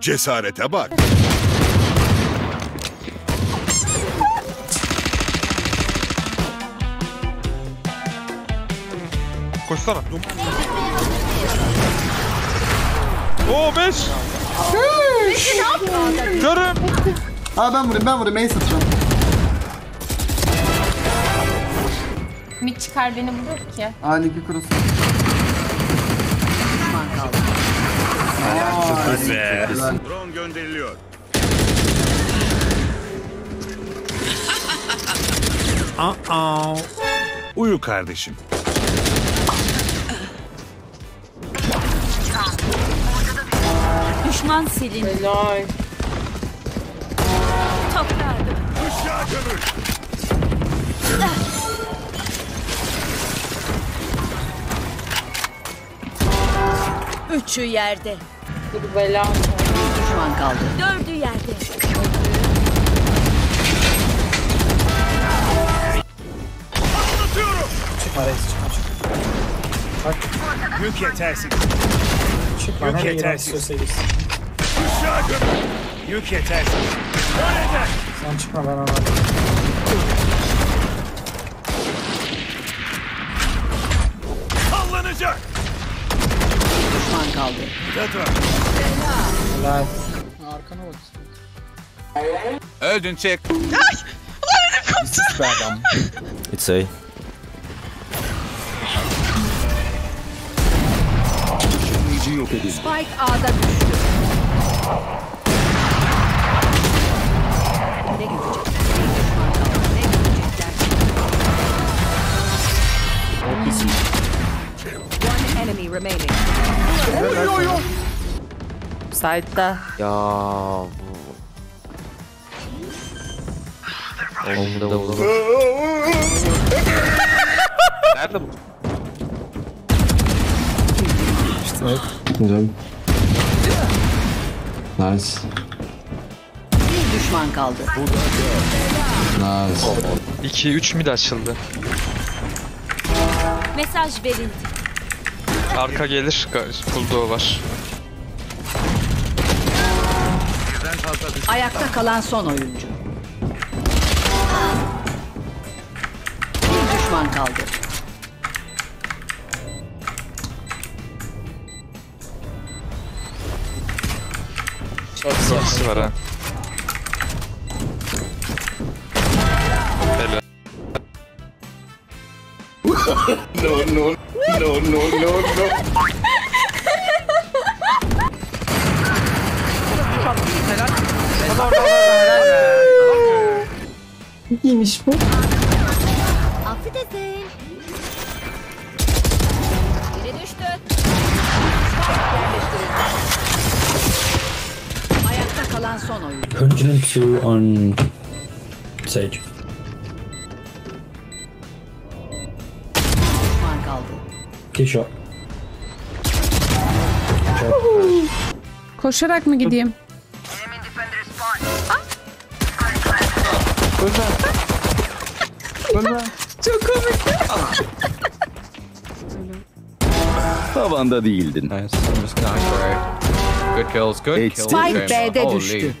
Cesarete bak. Koşsana. Oo 5. Ne yapıyorsun? Görüm. Aa ben vurayım. Mace atacağım. Mid çıkar beni vurur ki. Aliki cross. Çok güzel. Drone gönderiliyor. Uyu kardeşim. Düşman silin. Helal. Toplardım. Uşağı gömül. Üçü yerde. Bir bela. Düşman kaldı. Dördü yerde. Atlatıyorum. Çıkar. Bak. Yük yetersiz. Yük yetersiz. Uşağı gömül. Yük yetersiz. Öyle de. Sen çıkma, ben anladım. Sallanacak. Düşman kaldı. Helal. Arkana bak. Öldün, çek. Ay! Ulan elim koptu. It's A. Spike A'da düştü. Ne görecekler? Ne görecekler? One enemy remaining. Oy. Side'da. Ya bu. Onda. Nerede bu? Evet. Güzel. Nice. Bir düşman kaldı. Nice. 2-3 mid açıldı. Mesaj verildi. Arka gelir. Bulldog var. Ayakta kalan son oyuncu. Bir düşman kaldı. Sesi var ha. No. İyiymiş bu. Afiyet olsun. Biri düştü. Ayakta kalan son oyun. Contingent 2 on stage. Shot. Koşarak mı gideyim? Öldü. Çok komikti. Tavanda değildin. Good kills, good kills. Spike B'de düştü.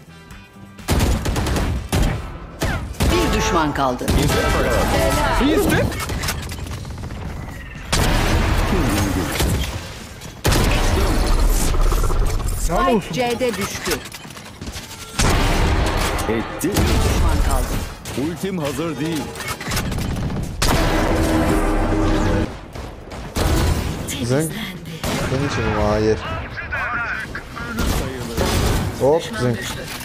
Bir düşman kaldı. İzle. Spike C'de düştü. Etti. Düşman kaldı. Ultim hazır değil. Güzel. Benim için hayır. Hop, güzel.